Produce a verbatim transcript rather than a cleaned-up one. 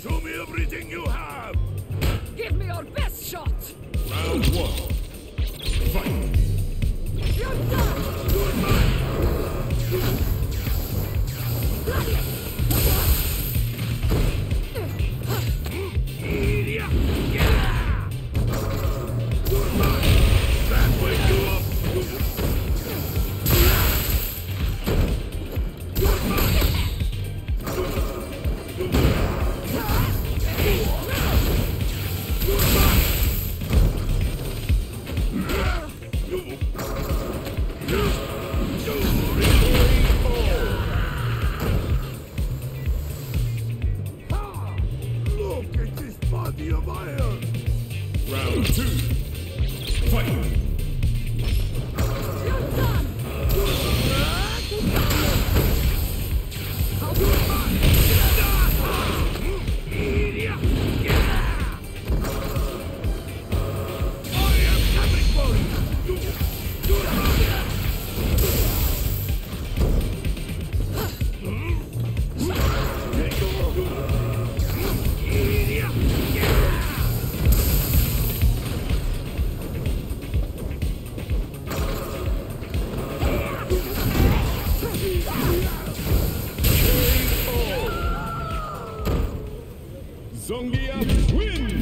Show me everything you have! Give me your best shot! Round one. Fight! You're done! You're mine! Bloody it! Zangief wins!